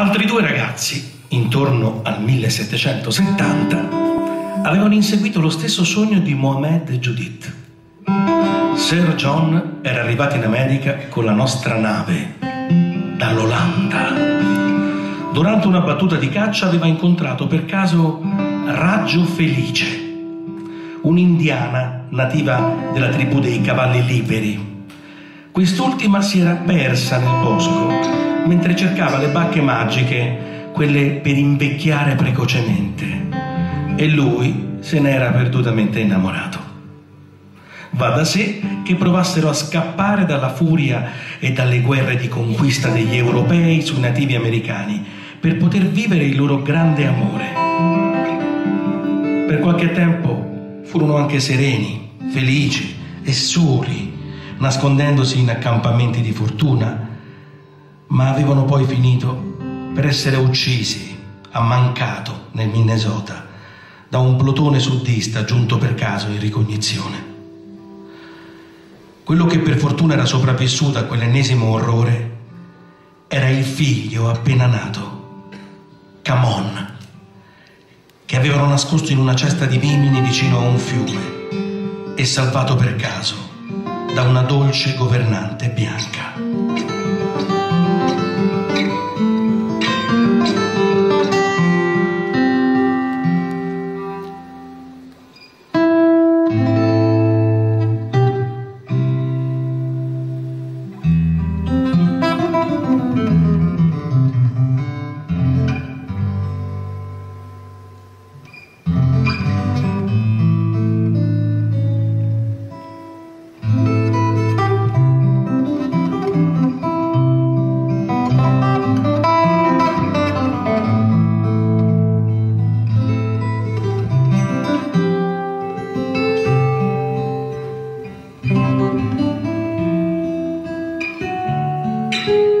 Altri due ragazzi, intorno al 1770, avevano inseguito lo stesso sogno di Mohamed e Judith. Sir John era arrivato in America con la nostra nave, dall'Olanda. Durante una battuta di caccia aveva incontrato per caso Raggio Felice, un'indiana nativa della tribù dei Cavalli Liberi. Quest'ultima si era persa nel bosco mentre cercava le bacche magiche, quelle per invecchiare precocemente, e lui se n'era perdutamente innamorato. Va da sé che provassero a scappare dalla furia e dalle guerre di conquista degli europei sui nativi americani per poter vivere il loro grande amore. Per qualche tempo furono anche sereni, felici e soli, nascondendosi in accampamenti di fortuna, ma avevano poi finito per essere uccisi a Mankato, nel Minnesota, da un plotone sudista giunto per caso in ricognizione. Quello che per fortuna era sopravvissuto a quell'ennesimo orrore era il figlio appena nato, Camon, che avevano nascosto in una cesta di bimini vicino a un fiume e salvato per caso da una dolce governante bianca. Thank you.